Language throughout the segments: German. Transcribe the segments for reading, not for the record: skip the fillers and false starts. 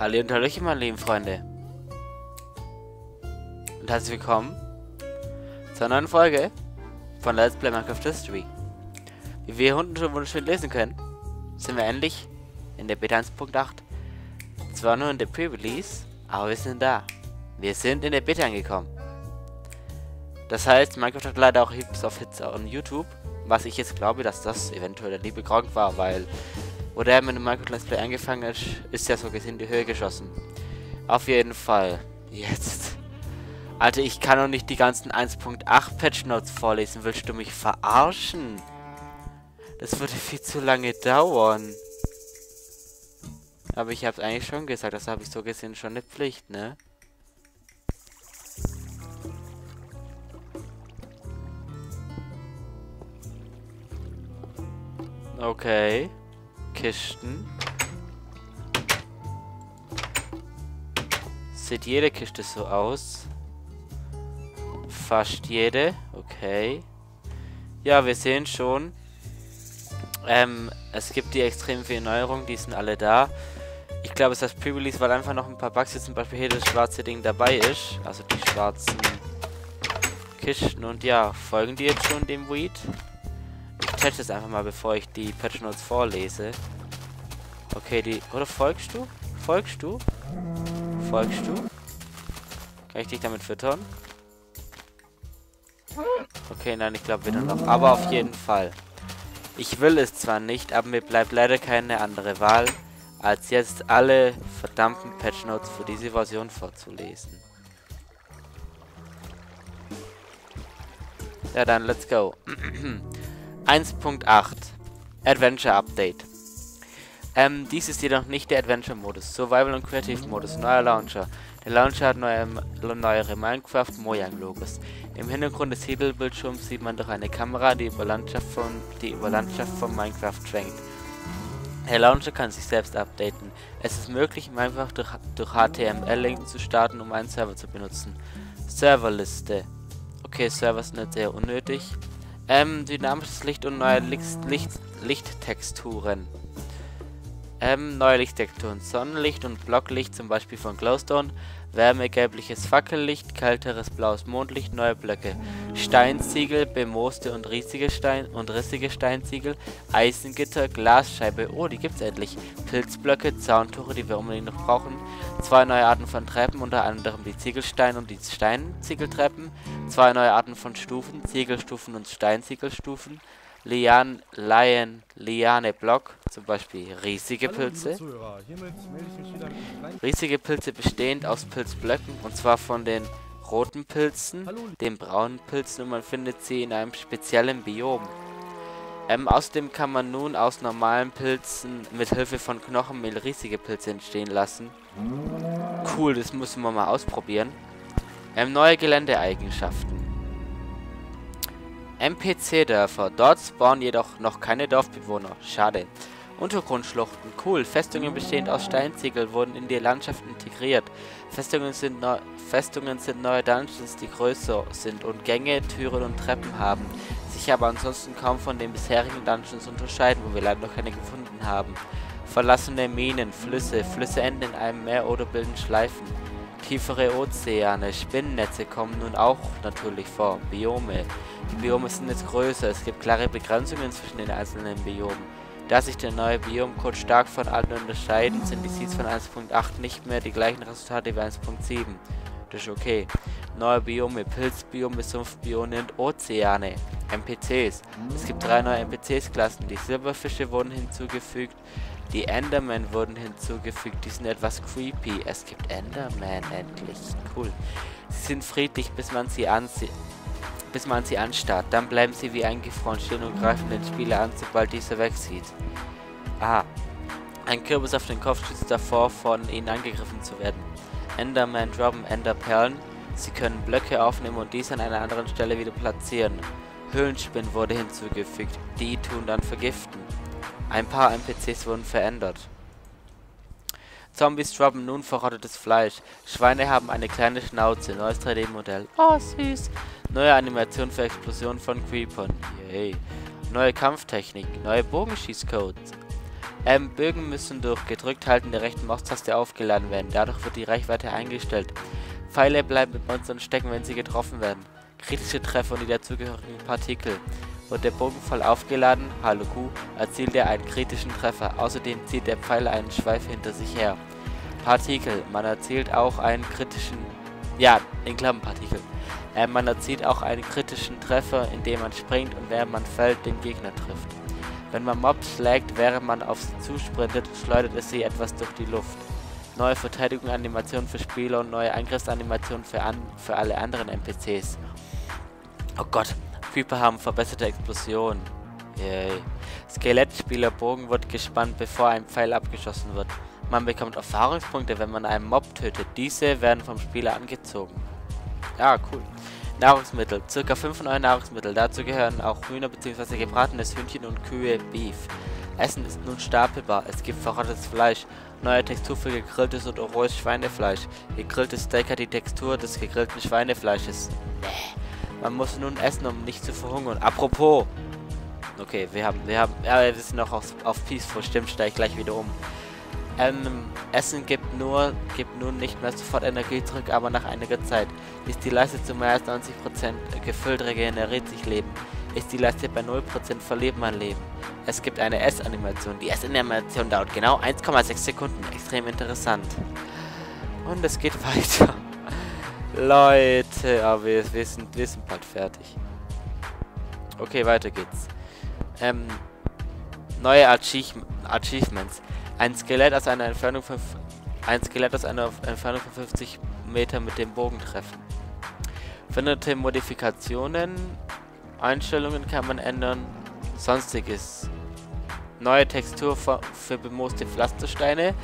Hallo und hallöchen, meine lieben Freunde. Und herzlich willkommen zur neuen Folge von Let's Play Minecraft History. Wie wir hier unten schon wunderschön lesen können, sind wir endlich in der Beta 1.8. Zwar nur in der Pre-Release, aber wir sind da. Wir sind in der Beta angekommen. Das heißt, Minecraft hat leider auch Heaps of Hits on YouTube, was ich jetzt glaube, dass das eventuell der liebe Gronkh war, weil wo der mit dem Minecraft Let's Play angefangen hat, ist ja so gesehen in die Höhe geschossen. Auf jeden Fall. Jetzt. Alter, ich kann doch nicht die ganzen 1.8 Patch Notes vorlesen. Willst du mich verarschen? Das würde viel zu lange dauern. Aber ich hab's eigentlich schon gesagt. Das habe ich so gesehen schon eine Pflicht, ne? Okay. Kisten. Sieht jede Kiste so aus? Fast jede. Okay. Ja, wir sehen schon. Es gibt die extrem vielen Neuerungen. Die sind alle da. Ich glaube, es ist das Pre-Release, weil einfach noch ein paar Bugs jetzt zum Beispiel hier das schwarze Ding dabei ist. Also die schwarzen Kisten. Und ja, folgen die jetzt schon dem Weed? Ich teste es einfach mal, bevor ich die Patch Notes vorlese. Okay, die... Oder folgst du? Folgst du? Folgst du? Kann ich dich damit füttern? Okay, nein, ich glaube wieder noch. Aber auf jeden Fall. Ich will es zwar nicht, aber mir bleibt leider keine andere Wahl, als jetzt alle verdammten Patch Notes für diese Version vorzulesen. Ja, dann let's go. 1.8 Adventure Update. Dies ist jedoch nicht der Adventure Modus, Survival und Creative Modus, neuer Launcher. Der Launcher hat neuere Minecraft Mojang Logos. Im Hintergrund des Hebelbildschirms sieht man durch eine Kamera, die über Landschaft von Minecraft schwenkt. Der Launcher kann sich selbst updaten. Es ist möglich, einfach durch HTML-Links zu starten, um einen Server zu benutzen. Serverliste. Okay, Server ist nicht sehr unnötig. Dynamisches Licht und neue Lichttexturen. Neue Lichttexturen. Sonnenlicht und Blocklicht, zum Beispiel von Glowstone. Wärme, gelbliches Fackellicht, kälteres blaues Mondlicht, neue Blöcke. Steinziegel, bemooste und rissige Steinziegel. Eisengitter, Glasscheibe. Oh, die gibt's endlich. Pilzblöcke, Zauntore, die wir unbedingt noch brauchen. Zwei neue Arten von Treppen, unter anderem die Ziegelstein- und die Steinziegeltreppen. Zwei neue Arten von Stufen, Ziegelstufen und Steinziegelstufen. Liane-Block, zum Beispiel riesige Pilze. Riesige Pilze bestehend aus Pilzblöcken, und zwar von den roten Pilzen, den braunen Pilzen, und man findet sie in einem speziellen Biom. Außerdem kann man nun aus normalen Pilzen mit Hilfe von Knochenmehl riesige Pilze entstehen lassen. Cool, das müssen wir mal ausprobieren. Neue Geländeeigenschaften. NPC-Dörfer. Dort spawnen jedoch noch keine Dorfbewohner. Schade. Untergrundschluchten. Cool. Festungen bestehend aus Steinziegel wurden in die Landschaft integriert. Festungen sind neue Dungeons, die größer sind und Gänge, Türen und Treppen haben. Sich aber ansonsten kaum von den bisherigen Dungeons unterscheiden, wo wir leider noch keine gefunden haben. Verlassene Minen, Flüsse. Flüsse enden in einem Meer oder bilden Schleifen. Tiefere Ozeane, Spinnennetze kommen nun auch natürlich vor. Biome. Die Biome sind jetzt größer, es gibt klare Begrenzungen zwischen den einzelnen Biomen. Da sich der neue Biomcode stark von alten unterscheiden, sind die Seeds von 1.8 nicht mehr die gleichen Resultate wie 1.7. Das ist okay. Neue Biome, Pilzbiome, Sumpfbiome und Ozeane. NPCs. Es gibt 3 neue NPCs-Klassen. Die Silberfische wurden hinzugefügt. Die Enderman wurden hinzugefügt, die sind etwas creepy. Es gibt Enderman endlich. Cool. Sie sind friedlich, bis man sie anstarrt. Dann bleiben sie wie eingefroren stehen und greifen den Spieler an, sobald dieser wegsieht. Ah. Ein Kürbis auf den Kopf schützt davor, von ihnen angegriffen zu werden. Enderman droppen Enderperlen. Sie können Blöcke aufnehmen und diese an einer anderen Stelle wieder platzieren. Höhlenspinnen wurde hinzugefügt. Die tun dann vergiften. Ein paar NPCs wurden verändert. Zombies droppen nun verrottetes Fleisch. Schweine haben eine kleine Schnauze. Neues 3D-Modell. Oh, süß. Neue Animation für Explosionen von Creepern. Yay. Neue Kampftechnik. Neue Bogenschießcodes. Bögen müssen durch gedrückt halten der rechten Maustaste aufgeladen werden. Dadurch wird die Reichweite eingestellt. Pfeile bleiben mit Monstern stecken, wenn sie getroffen werden. Kritische Treffer und die dazugehörigen Partikel. Wird der Bogenfall aufgeladen, Hallo Q, erzielt er einen kritischen Treffer. Außerdem zieht der Pfeil einen Schweif hinter sich her. Partikel, man erzielt auch einen kritischen... Ja, in Klammern Partikel. Man erzielt auch einen kritischen Treffer, indem man springt und während man fällt, den Gegner trifft. Wenn man Mobs schlägt, während man auf sie zusprintet, schleudert es sie etwas durch die Luft. Neue Verteidigungsanimationen für Spieler und neue Angriffsanimationen für alle anderen NPCs. Oh Gott, Creeper haben verbesserte Explosionen. Yay. Skelettspielerbogen wird gespannt, bevor ein Pfeil abgeschossen wird. Man bekommt Erfahrungspunkte, wenn man einen Mob tötet. Diese werden vom Spieler angezogen. Ah, cool. Nahrungsmittel. Circa 5 neue Nahrungsmittel. Dazu gehören auch Hühner bzw. gebratenes Hühnchen und Kühe, Beef. Essen ist nun stapelbar. Es gibt verrottetes Fleisch. Neue Textur für gegrilltes und rohes Schweinefleisch. Gegrilltes Steak hat die Textur des gegrillten Schweinefleisches. Man muss nun essen, um nicht zu verhungern. Apropos. Okay, ja, wir sind noch auf Peaceful. Stimmt, steige ich gleich wieder um. Essen gibt nun nicht mehr sofort Energie zurück, aber nach einiger Zeit. Ist die Leiste zu mehr als 90% gefüllt, regeneriert sich Leben. Ist die Leiste bei 0%, verliert man Leben. Es gibt eine Essanimation. Die Essanimation dauert genau 1,6 Sekunden. Extrem interessant. Und es geht weiter. Leute, aber wir sind bald fertig. Okay, weiter geht's. Neue Achievements. Ein Skelett aus einer Entfernung von 50 Metern mit dem Bogen treffen. Veränderte Modifikationen, Einstellungen kann man ändern, sonstiges. Neue Textur für bemooste Pflastersteine,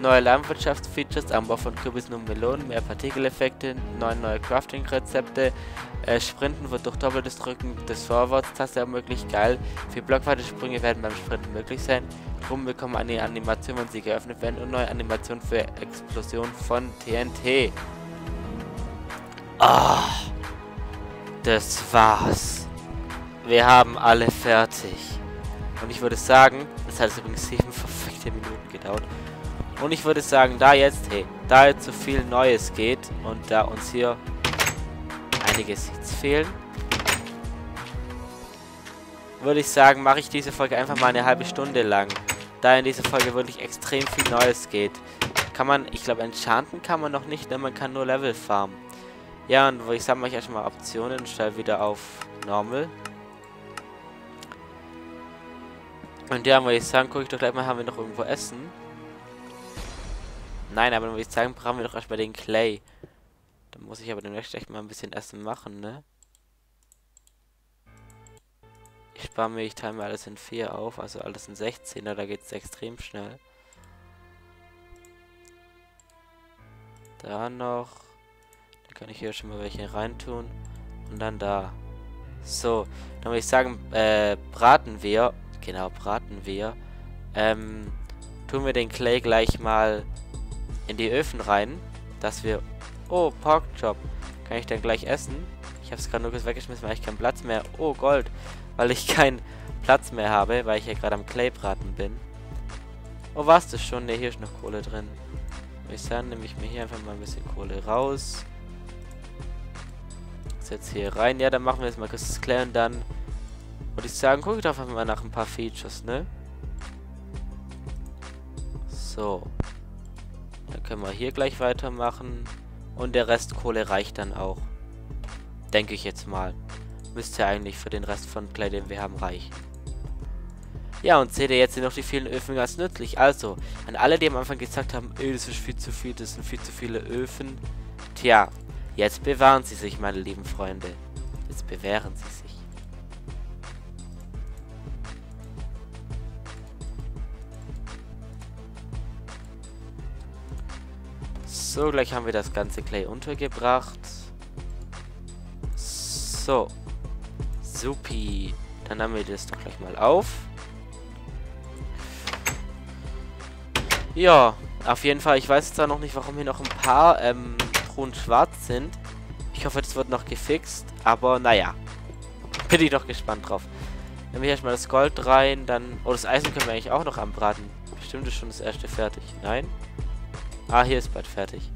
neue Landwirtschaftsfeatures, Anbau von Kürbissen und Melonen, mehr Partikeleffekte, neue Crafting-Rezepte, Sprinten wird durch doppeltes Drücken des Vorwärts-Taste ermöglicht, geil. 4 blockweite Sprünge werden beim Sprinten möglich sein. Drum bekommen eine Animation, wenn sie geöffnet werden, und neue Animation für Explosion von TNT. Ah, das war's. Wir haben alle fertig. Und ich würde sagen, das hat übrigens 7 verfickte Minuten gedauert. Und ich würde sagen, da jetzt so viel Neues geht und da uns hier einiges jetzt fehlen, würde ich sagen, mache ich diese Folge einfach mal eine halbe Stunde lang. Da in dieser Folge wirklich extrem viel Neues geht. Kann man, ich glaube, enchanten kann man noch nicht, denn man kann nur Level farmen. Ja, und ich sammle euch erstmal Optionen und stelle wieder auf Normal. Und ja, würde ich sagen, gucke ich doch gleich mal, haben wir noch irgendwo Essen? Nein, aber dann würde ich sagen, brauchen wir doch erstmal den Clay. Dann muss ich aber demnächst echt mal ein bisschen Essen machen, ne? Ich spare mir, ich teile mir alles in 4 auf, also alles in 16er, da geht es extrem schnell. Da noch. Dann kann ich hier schon mal welche reintun. Und dann da. So, dann würde ich sagen, braten wir. Genau, braten wir. Tun wir den Clay gleich mal in die Öfen rein, dass wir... Oh, Porkchop. Kann ich dann gleich essen? Ich habe es gerade nur kurz weggeschmissen, weil ich keinen Platz mehr... Oh, Gold. Weil ich keinen Platz mehr habe, weil ich ja gerade am Claybraten bin. Oh, war's das schon? Ne, hier ist noch Kohle drin. Würde ich sagen, nehme ich mir hier einfach mal ein bisschen Kohle raus. Setz hier rein. Ja, dann machen wir jetzt mal kurz das Clay und dann... Würde ich sagen, gucke ich doch einfach mal nach ein paar Features, ne? So. Dann können wir hier gleich weitermachen. Und der Rest Kohle reicht dann auch. Denke ich jetzt mal. Müsste eigentlich für den Rest von Clay, den wir haben, reichen. Ja, und seht ihr jetzt hier noch die vielen Öfen ganz nützlich. Also, an alle, die am Anfang gesagt haben, das ist viel zu viel, das sind viel zu viele Öfen. Tja, jetzt bewahren sie sich, meine lieben Freunde. Jetzt bewähren sie sich. So, gleich haben wir das ganze Clay untergebracht. So. Supi. Dann haben wir das doch gleich mal auf. Ja, auf jeden Fall. Ich weiß zwar noch nicht, warum hier noch ein paar Truhen schwarz sind. Ich hoffe, das wird noch gefixt. Aber naja. Bin ich doch gespannt drauf. Nehmen wir erstmal das Gold rein, dann... Oh, das Eisen können wir eigentlich auch noch anbraten. bestimmt ist schon das erste fertig. Nein? Ah, hier ist bald fertig.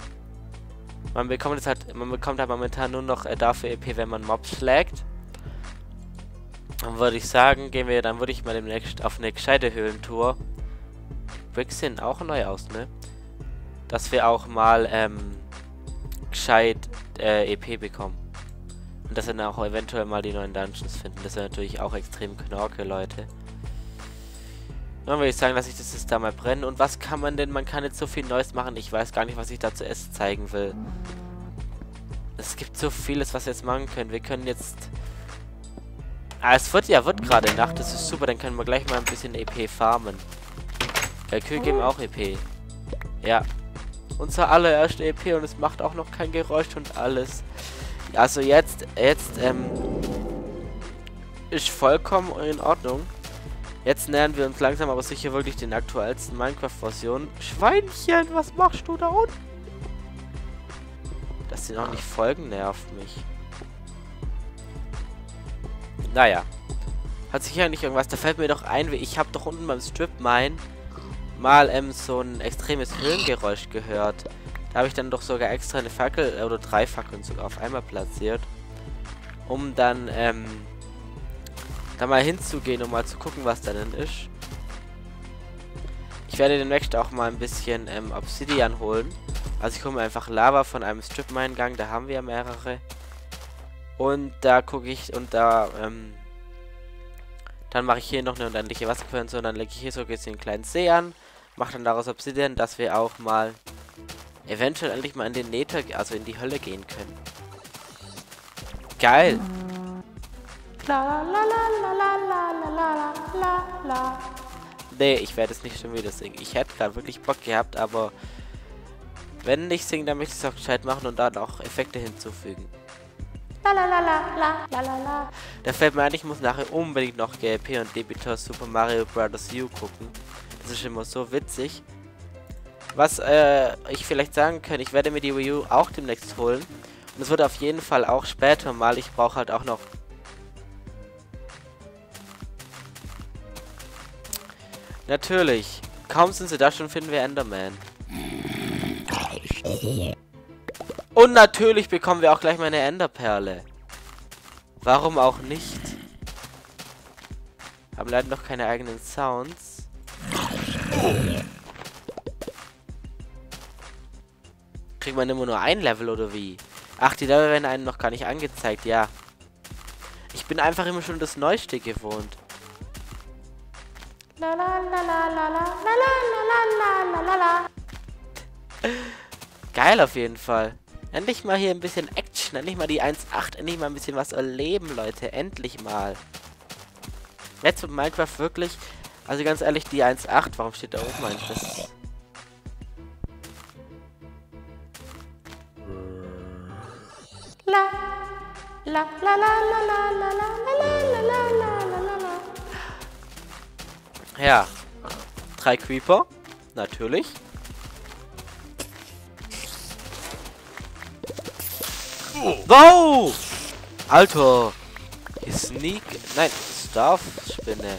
Man bekommt halt momentan nur noch dafür EP, wenn man Mobs schlägt. Dann würde ich sagen, würde ich mal demnächst auf eine gescheite Höhlentour. Bricks sehen auch neu aus, ne? Dass wir auch mal gescheit EP bekommen. Und dass wir dann auch eventuell mal die neuen Dungeons finden. Das wäre natürlich auch extrem knorke, Leute. Dann würde ich sagen, dass ich das jetzt da mal brennen. Und was kann man denn? Man kann jetzt so viel Neues machen. Ich weiß gar nicht, was ich da zuerst zeigen will. Es gibt so vieles, was wir jetzt machen können. Wir können jetzt... Ah, es wird gerade Nacht. Das ist super. Dann können wir gleich mal ein bisschen EP farmen. Kühe geben auch EP. Ja. Unser allererste EP und es macht auch noch kein Geräusch und alles. Also jetzt ist vollkommen in Ordnung. Jetzt nähern wir uns langsam aber sicher wirklich den aktuellsten Minecraft-Version. Schweinchen, was machst du da unten? Dass sie noch nicht folgen, nervt mich. Naja. Hat sich ja nicht irgendwas. Da fällt mir doch ein, ich habe doch unten beim Strip-Mine mal so ein extremes Höhlengeräusch gehört. Da habe ich dann doch sogar extra eine Fackel oder 3 Fackeln sogar auf einmal platziert. Um dann, da mal hinzugehen, um mal zu gucken, was da denn ist. Ich werde demnächst auch mal ein bisschen Obsidian holen. Also ich hole mir einfach Lava von einem Strip-Mine-Gang, da haben wir ja mehrere. Und da gucke ich und da, dann mache ich hier noch eine unendliche Wasserquelle und so. Und dann lege ich hier so gesehen einen kleinen See an. Mache dann daraus Obsidian, dass wir auch mal eventuell endlich mal in den Nether, also in die Hölle gehen können. Geil! Nee, ich werde es nicht schon wieder singen. Ich hätte gerade wirklich Bock gehabt, aber wenn ich singe, dann möchte ich es auch gescheit machen und dann auch Effekte hinzufügen. Da fällt mir ein, ich muss nachher unbedingt noch GLP und Debütos Super Mario Brothers Wii U gucken. Das ist immer so witzig. Was ich vielleicht sagen kann, ich werde mir die Wii U auch demnächst holen. Und es wird auf jeden Fall auch später mal, ich brauche halt auch noch... Natürlich. Kaum sind sie da, schon finden wir Enderman. Und natürlich bekommen wir auch gleich mal eine Enderperle. Warum auch nicht? Haben leider noch keine eigenen Sounds. Kriegt man immer nur ein Level oder wie? Ach, die Level werden einem noch gar nicht angezeigt, ja. Ich bin einfach immer schon das Neueste gewohnt. Geil auf jeden Fall. Endlich mal hier ein bisschen Action, endlich mal die 1.8, endlich mal ein bisschen was erleben, Leute, endlich mal. Jetzt mit Minecraft wirklich, also ganz ehrlich, die 1.8, warum steht da oben ein Schiss? Ja, 3 Creeper, natürlich. Wow! Alter! Die Sneak... Nein, Starf-Spinne.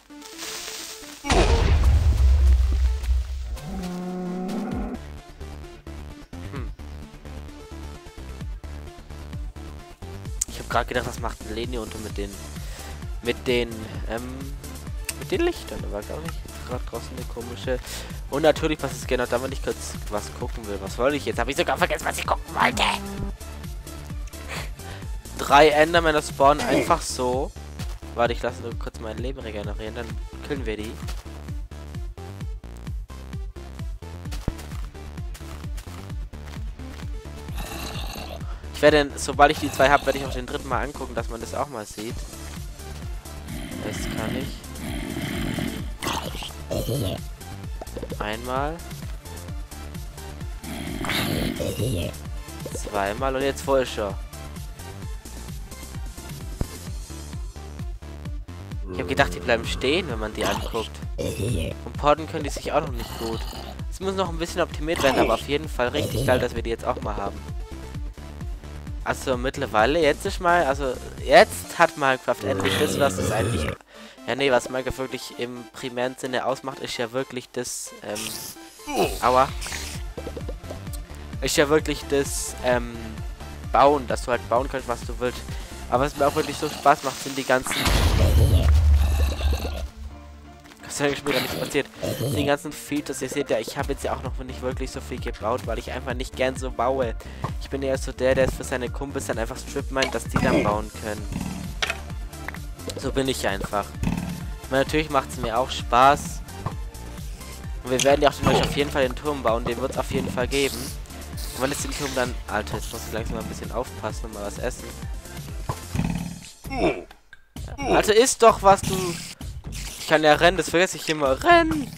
Ich habe gerade gedacht, was macht Leni unter mit den Lichtern, aber glaube ich. Draußen eine komische. Und natürlich, was ist genau da, wenn ich kurz was gucken will. Was wollte ich jetzt? Habe ich sogar vergessen, was ich gucken wollte. 3 Endermänner spawnen einfach so. Warte, ich lasse nur kurz mein Leben regenerieren, dann killen wir die. Ich Ich werde, sobald ich die zwei habe, werde ich auch den dritten mal angucken, dass man das auch mal sieht. Das kann ich. Einmal. Zweimal und jetzt voll schon. Ich habe gedacht, die bleiben stehen, wenn man die anguckt. Und porten können die sich auch noch nicht gut. Es muss noch ein bisschen optimiert werden, aber auf jeden Fall richtig geil, dass wir die jetzt auch mal haben. Also mittlerweile, jetzt ist mal, also jetzt hat Minecraft endlich das, was es eigentlich, ja nee, was Minecraft wirklich im primären Sinne ausmacht, ist ja wirklich das, aua, ist ja wirklich das, Bauen, dass du halt bauen kannst, was du willst. Aber was mir auch wirklich so Spaß macht, sind die ganzen, was ist eigentlich wieder nicht passiert, die ganzen Features. Ihr seht ja, ich habe jetzt ja auch noch nicht wirklich so viel gebaut, weil ich einfach nicht gern so baue. Ich bin eher so der, der es für seine Kumpels dann einfach strip meint, dass die dann bauen können. So bin ich einfach. Aber natürlich macht es mir auch Spaß. Und wir werden ja auch zum Beispiel auf jeden Fall den Turm bauen, den wird es auf jeden Fall geben. Und wenn es den Turm dann... Alter, jetzt muss ich langsam mal ein bisschen aufpassen und mal was essen. Alter, isst doch was, du... Ich kann ja rennen, das vergesse ich immer. Rennen!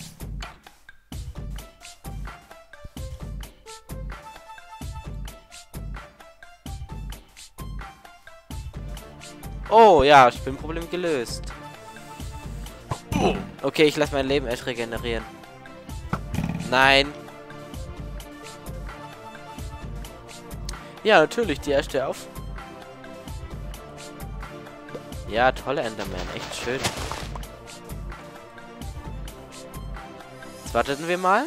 Oh ja, Spinnenproblem gelöst. Okay, ich lasse mein Leben echt regenerieren. Nein. Ja, natürlich, die erste auf. Ja, tolle Enderman, echt schön. Jetzt warteten wir mal.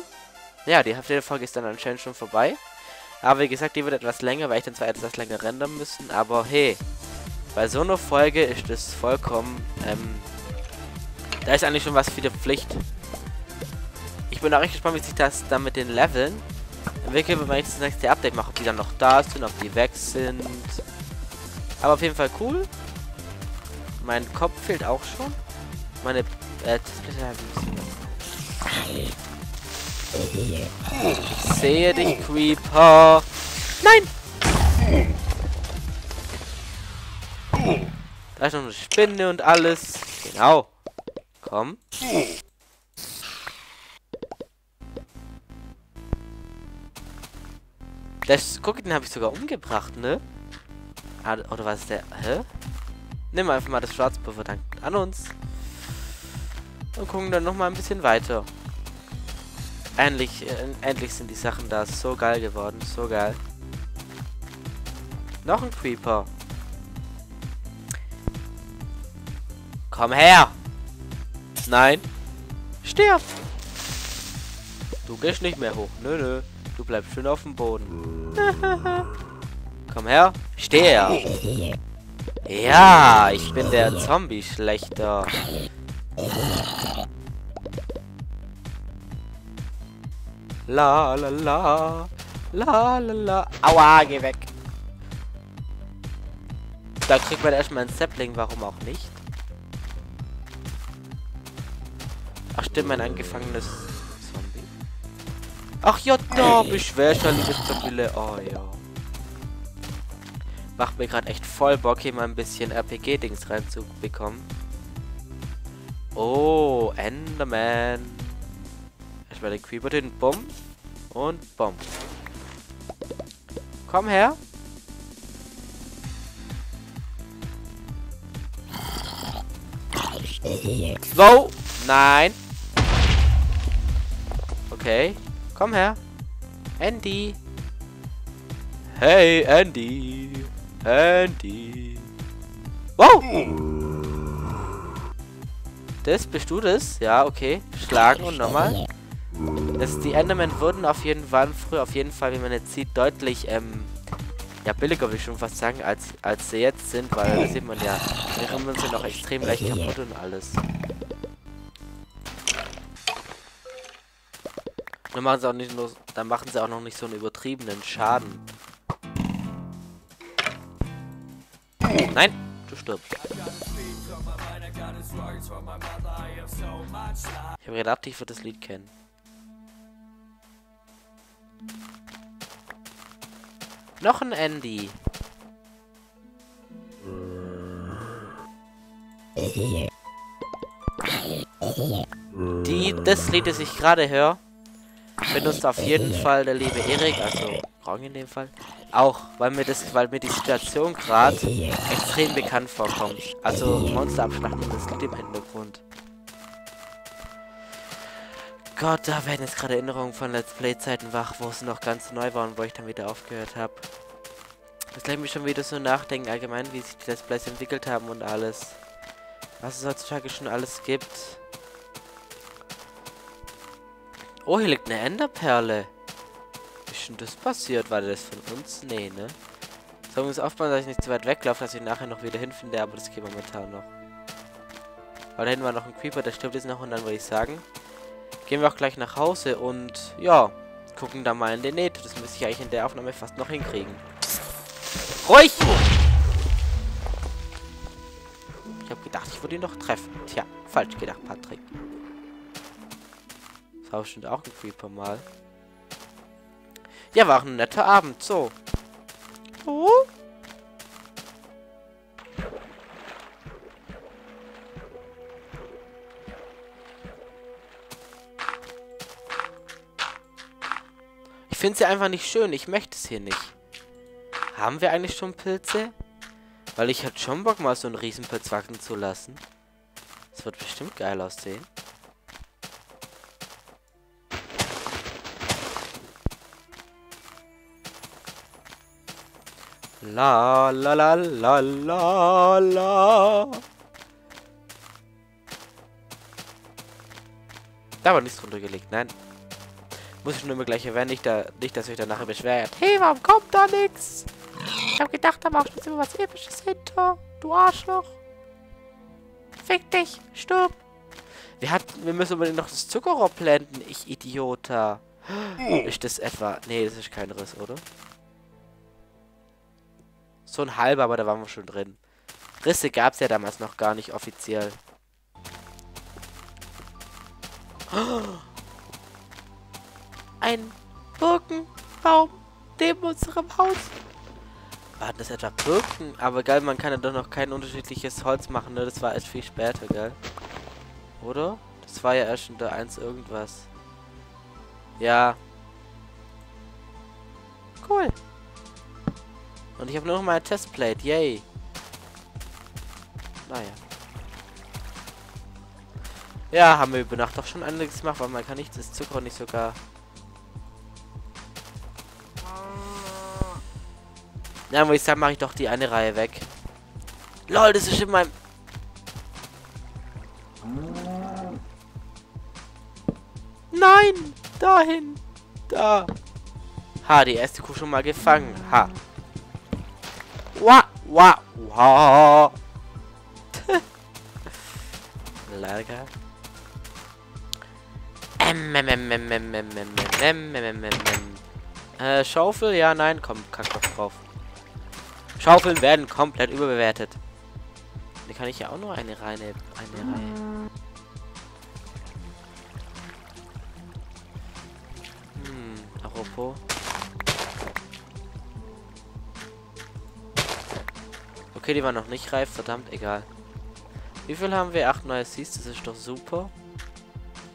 Ja, die Hälfte der Folge ist dann anscheinend schon vorbei. Aber wie gesagt, die wird etwas länger, weil ich dann zwar etwas länger rendern müssen, aber hey. Bei so einer Folge ist es vollkommen, da ist eigentlich schon was für die Pflicht. Ich bin auch echt gespannt, wie sich das dann mit den Leveln entwickelt, wenn ich das nächste Update mache, ob die dann noch da sind, ob die weg sind. Aber auf jeden Fall cool. Mein Kopf fehlt auch schon. Meine, ich sehe dich, Creeper. Nein! Da ist noch eine Spinne und alles. Genau. Komm. Das, guck, den habe ich sogar umgebracht, ne? Oder was ist der? Hä? Nimm einfach mal das Schwarzpulver, danke an uns. Und gucken dann nochmal ein bisschen weiter. Endlich sind die Sachen da. So geil geworden. So geil. Noch ein Creeper. Komm her! Nein! Stirb! Du gehst nicht mehr hoch. Nö, nö. Du bleibst schön auf dem Boden. Komm her! Steher! Ja! Ich bin der Zombie-Schlechter. La la la. La la la. Aua! Geh weg! Da kriegt man erstmal einen Sapling. Warum auch nicht? Ach stimmt, mein angefangenes Zombie. Ach ja, da beschwer schon, liebes Zombie. Oh ja. Macht mir gerade echt voll Bock, hier mal ein bisschen RPG-Dings reinzubekommen. Oh, Enderman. Erstmal den Creeper hin. Bumm. Und bumm. Komm her. So. Nein. Okay, komm her. Andy. Hey, Andy. Andy. Wow. Das bist du das? Ja, okay. Schlagen und nochmal. Die Endermen wurden auf jeden Fall, früher auf jeden Fall, wie man jetzt sieht, deutlich, ja, billiger würde ich schon fast sagen, als sie jetzt sind, weil da sieht man ja, die Rümpfen sind auch extrem leicht kaputt und alles. Dann machen sie auch nicht nur, dann machen sie auch noch nicht so einen übertriebenen Schaden. Nein, du stirbst. Ich habe gedacht, ich würde das Lied kennen. Noch ein Andy. Das Lied, das ich gerade höre, benutzt auf jeden Fall der liebe Erik, also Rong in dem Fall, auch, weil mir die Situation gerade extrem bekannt vorkommt. Also Monster abschlachten, das liegt im Hintergrund. Gott, da werden jetzt gerade Erinnerungen von Let's Play Zeiten wach, wo es noch ganz neu war und wo ich dann wieder aufgehört habe. Das lässt mich schon wieder so nachdenken, allgemein, wie sich die Let's Plays entwickelt haben und alles. Was es heutzutage schon alles gibt. Oh, hier liegt eine Enderperle. Wie ist denn das passiert? War das von uns? Nee, ne? So, ich muss aufpassen, dass ich nicht zu weit weglaufe, dass ich nachher noch wieder hinfinde, aber das geht momentan noch. Weil da hinten war noch ein Creeper, der stirbt jetzt noch und dann würde ich sagen, gehen wir auch gleich nach Hause und, ja, gucken da mal in den Nether. Das müsste ich eigentlich in der Aufnahme fast noch hinkriegen. Ruhig! Ich habe gedacht, ich würde ihn noch treffen. Tja, falsch gedacht, Patrick. Das war bestimmt auch ein Creeper mal. Ja, war auch ein netter Abend, so. Ich finde sie einfach nicht schön, ich möchte es hier nicht. Haben wir eigentlich schon Pilze? Weil ich hätte schon Bock, mal so einen Riesenpilz wachsen zu lassen. Das wird bestimmt geil aussehen. La la la la la la. Da war nichts runtergelegt, nein. Muss ich nur immer gleich erwähnen, nicht, dass ich danach beschwert. Hey, warum kommt da nichts? Ich hab gedacht, da machst du immer was Episches hinter. Du Arschloch. Fick dich, stirb. Wir müssen unbedingt noch das Zuckerrohr blenden, ich Idiota. Ist das etwa... Nee, das ist kein Riss, oder? So ein halber, aber da waren wir schon drin. Risse gab es ja damals noch gar nicht offiziell. Oh. Ein Birkenbaum neben unserem Haus. Waren das etwa Birken? Aber geil, man kann ja doch noch kein unterschiedliches Holz machen, ne? Das war erst viel später, gell? Oder? Das war ja erst unter 1 irgendwas. Ja. Cool. Und ich habe nur noch mal ein Testplate, yay. Naja. Ja, haben wir über Nacht doch schon einiges gemacht, weil man kann nichts, das Zucker nicht sogar... Na, ja, wo ich sage, mache ich doch die eine Reihe weg. LOL, das ist in meinem... Nein! Dahin! Da! Ha, die erste Kuh schon mal gefangen. Ha! Wa, wa, wa. Lager. Schaufel? Ja, nein, komm, kack doch drauf. Schaufeln werden komplett überbewertet. Da kann ich ja auch nur eine reine... eine Reihe. Aropo. Okay, die war noch nicht reif, verdammt, egal. Wie viel haben wir? 8 neue Seeds, das ist doch super.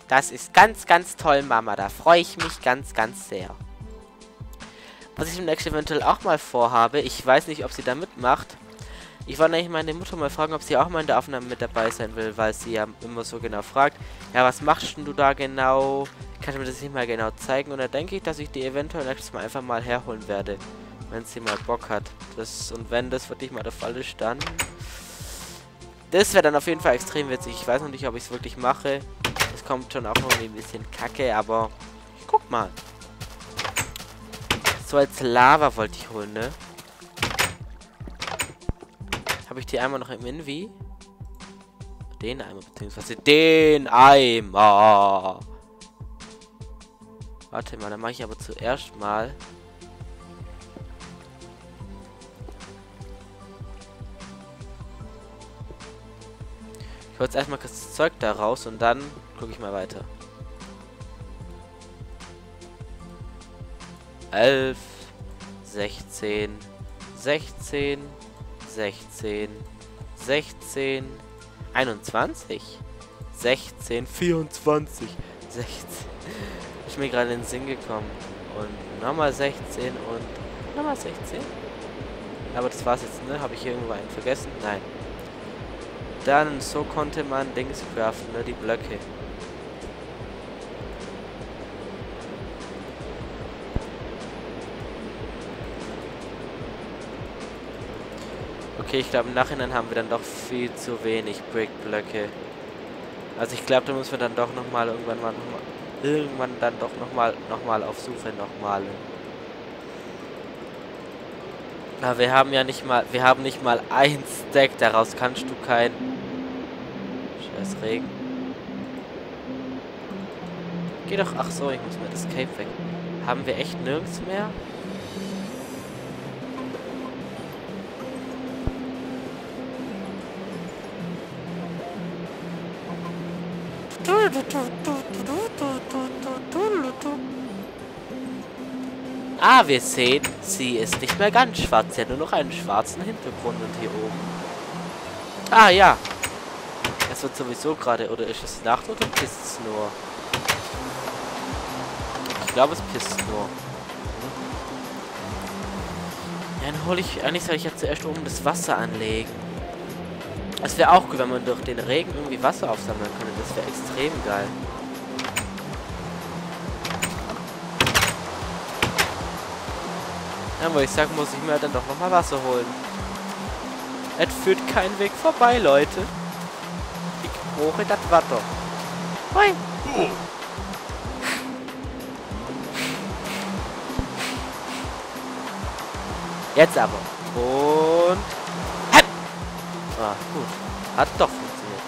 Das ist ganz, ganz toll, Mama. Da freue ich mich ganz, ganz sehr. Was ich im nächsten eventuell auch mal vorhabe, ich weiß nicht, ob sie da mitmacht. Ich wollte eigentlich meine Mutter mal fragen, ob sie auch mal in der Aufnahme mit dabei sein will, weil sie ja immer so genau fragt, ja, was machst denn du da genau? Kannst du mir das nicht mal genau zeigen? Und da denke ich, dass ich die eventuell nächstes Mal einfach mal herholen werde. Wenn sie mal Bock hat. Das, und wenn das wirklich mal der Fall ist, dann... Das wäre dann auf jeden Fall extrem witzig. Ich weiß noch nicht, ob ich es wirklich mache. Es kommt schon auch irgendwie ein bisschen kacke, aber... Ich guck mal. So als Lava wollte ich holen, ne? Habe ich die Eimer noch im Envy? Den Eimer, beziehungsweise den Eimer! Warte mal, dann mache ich aber zuerst mal... Ich hol jetzt erstmal das Zeug da raus und dann gucke ich mal weiter. 11, 16, 16, 16, 21, 16, 24, 16. Ich bin mir gerade in den Sinn gekommen. Und nochmal 16 und nochmal 16. Aber das war's jetzt, ne? Habe ich irgendwo einen vergessen? Nein. Dann, so konnte man Dings craften, ne? Die Blöcke. Okay, ich glaube im Nachhinein haben wir dann doch viel zu wenig Brickblöcke. Also ich glaube, da müssen wir dann doch nochmal irgendwann auf Suche nochmal. Aber wir haben ja nicht mal, wir haben nicht mal ein Stack, daraus kannst du kein scheiß Regen. Geh doch, ach so, ich muss mir das Cape weg. Haben wir echt nirgends mehr? Ah, wir sehen, sie ist nicht mehr ganz schwarz. Sie hat nur noch einen schwarzen Hintergrund und hier oben. Ah, ja. Es wird sowieso gerade, oder ist es Nacht oder pisst es nur? Ich glaube, es pisst nur. Ja, dann hole ich, eigentlich soll ich ja zuerst oben das Wasser anlegen. Es wäre auch gut, wenn man durch den Regen irgendwie Wasser aufsammeln könnte. Das wäre extrem geil. Aber ich sag, muss ich mir dann doch nochmal Wasser holen. Es führt kein Weg vorbei, Leute. Ich brauche das Wasser. Hoi. Jetzt aber. Und... Hepp. Ah, gut. Hat doch funktioniert.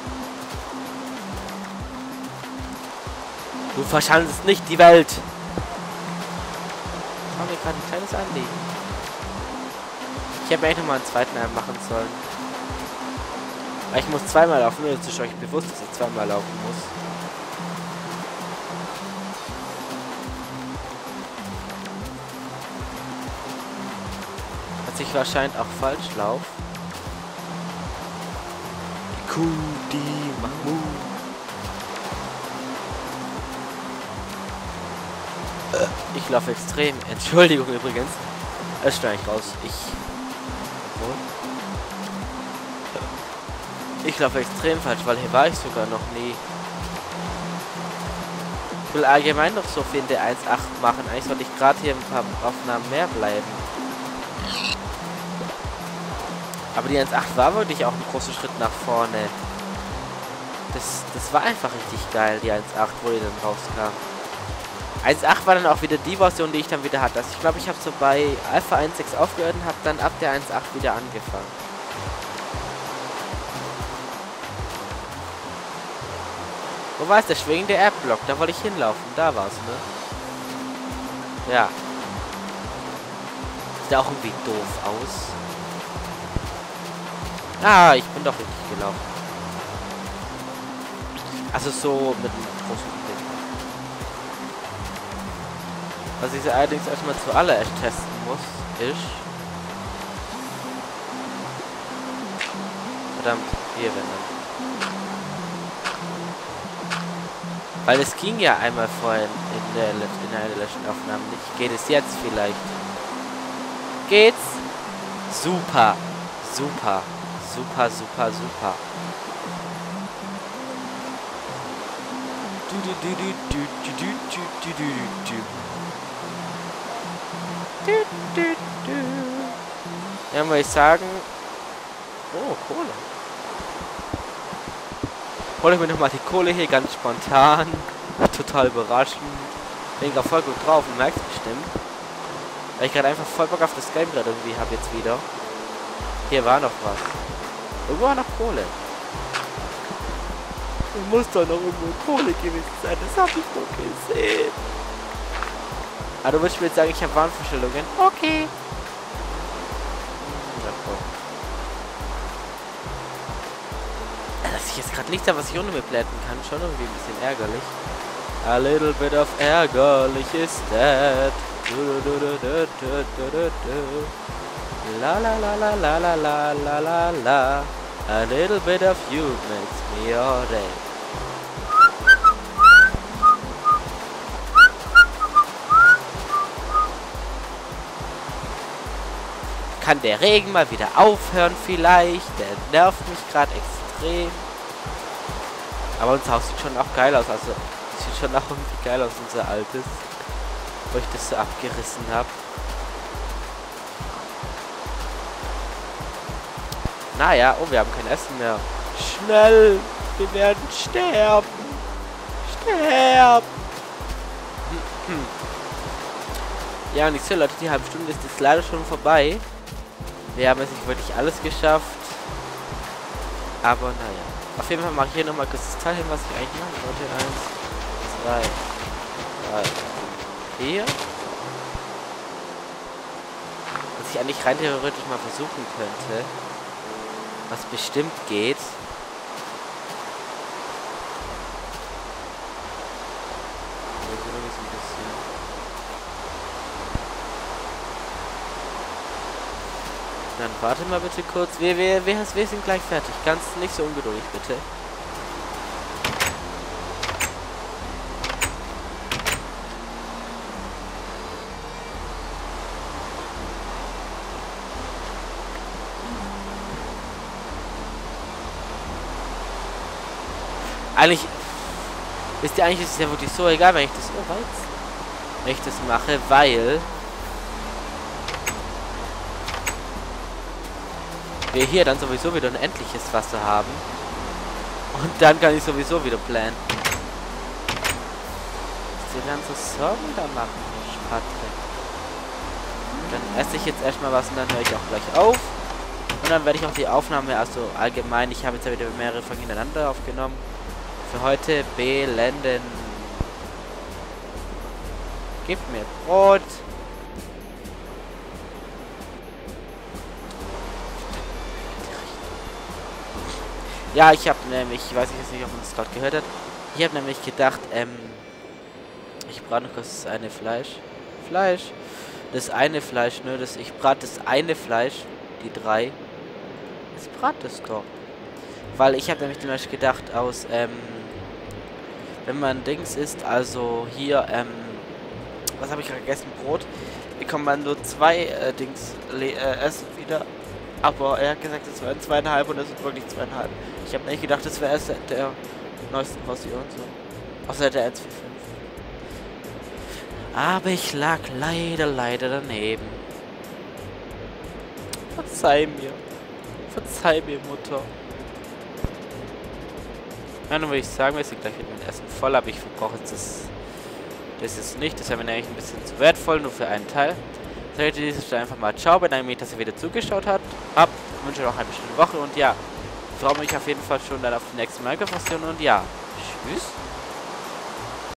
Du verschandelst nicht die Welt. Ich habe mir gerade ein kleines Anliegen. Ich hätte mir eigentlich nochmal einen zweiten Arm machen sollen. Weil ich muss zweimal laufen, nur ist euch bewusst, dass ich zweimal laufen muss. Dass ich wahrscheinlich auch falsch laufe. Die Kuh, die Mahmoud. Ich laufe extrem. Entschuldigung übrigens. Das schneide ich raus. Ich laufe extrem falsch, weil hier war ich sogar noch nie. Ich will allgemein noch so viel in der 1.8 machen. Eigentlich sollte ich gerade hier ein paar Aufnahmen mehr bleiben. Aber die 1.8 war wirklich auch ein großer Schritt nach vorne. Das war einfach richtig geil, die 1.8, wo die dann rauskam. 1.8 war dann auch wieder die Version, die ich dann wieder hatte. Also ich glaube, ich habe so bei Alpha 1.6 aufgehört und habe dann ab der 1.8 wieder angefangen. Wo war es? Der schwingende App-Block. Da wollte ich hinlaufen. Da war es, ne? Ja. Sieht auch irgendwie doof aus. Ah, ich bin doch richtig gelaufen. Also so mit einem großen... Was ich allerdings erstmal zuallererst testen muss, ist... Verdammt, hier wenden. Weil es ging ja einmal vorhin in der letzten Aufnahme nicht. Geht es jetzt vielleicht? Geht's? Super. Super. Super, super, super. Ja, muss ich sagen... Oh, Kohle. Hol ich mir nochmal die Kohle hier, ganz spontan. Total überraschend. Bin da voll gut drauf, du merkst bestimmt. Weil ich gerade einfach voll Bock auf das Game gerade irgendwie habe jetzt wieder. Hier war noch was. Irgendwo war noch Kohle. Du musst doch noch irgendwo Kohle gewesen sein, das habe ich doch gesehen. Ah, du willst mir jetzt sagen, ich habe Warenvorstellungen? Okay. Dass ich jetzt gerade nichts habe, was ich ohne mir plätten kann, schon irgendwie ein bisschen ärgerlich. A little bit of ärgerlich is that. La la la la la la la la la la. A little bit of you makes me all day. Kann der Regen mal wieder aufhören vielleicht? Der nervt mich gerade extrem. Aber unser Haus sieht schon auch geil aus. Also sieht schon auch irgendwie geil aus, unser altes. Wo ich das so abgerissen habe. Naja, oh, wir haben kein Essen mehr. Schnell! Wir werden sterben! Sterben! Ja, und ich sehe, Leute, die halbe Stunde ist jetzt leider schon vorbei. Wir haben jetzt nicht wirklich alles geschafft. Aber naja. Auf jeden Fall mache ich hier nochmal kurz das Teil hin, was ich eigentlich machen wollte. 1, 2, 3, 4. Was ich eigentlich rein theoretisch mal versuchen könnte. Was bestimmt geht. Dann warte mal bitte kurz. Wir sind gleich fertig. Ganz nicht so ungeduldig, bitte. Eigentlich, wisst ihr, eigentlich ist es ja wirklich so egal, wenn ich das, oh, wenn ich das mache, weil wir hier dann sowieso wieder unendliches Wasser haben. Und dann kann ich sowieso wieder planten. Was die dann so Sorgen da machen, Patrick. Dann esse ich jetzt erstmal was und dann höre ich auch gleich auf. Und dann werde ich auch die Aufnahme, also allgemein, ich habe jetzt ja wieder mehrere Folgen hintereinander aufgenommen. Für heute belenden. Gib mir Brot. Ja, ich habe nämlich, ich weiß nicht, ob man das gerade gehört hat. Ich habe nämlich gedacht, ich brate noch kurz das eine Fleisch. Das eine Fleisch, ne? Ich brate das eine Fleisch, die 3. Jetzt brate das doch. Weil ich habe nämlich zum Beispiel gedacht, aus, wenn man Dings isst, also hier, was habe ich gerade gegessen? Brot. Bekommt man nur 2 Dings Essen wieder. Aber er hat gesagt, es waren 2,5 und es sind wirklich 2,5. Ich habe nicht gedacht, das wäre erst der neuesten Version so. Außer der 1,45. Aber ich lag leider daneben. Verzeih mir. Verzeih mir, Mutter. Ja, dann würde ich sagen, wir sind gleich mit dem Essen voll, aber ich verbrauche jetzt das ist nicht. Das wäre mir nämlich ein bisschen zu wertvoll, nur für einen Teil. Sollte dieses Video einfach mal ciao, bedanke mich, dass ihr wieder zugeschaut habt. Ich wünsche euch noch eine schöne Woche und ja, ich freue mich auf jeden Fall schon dann auf die nächste Minecraft-Version und ja, tschüss.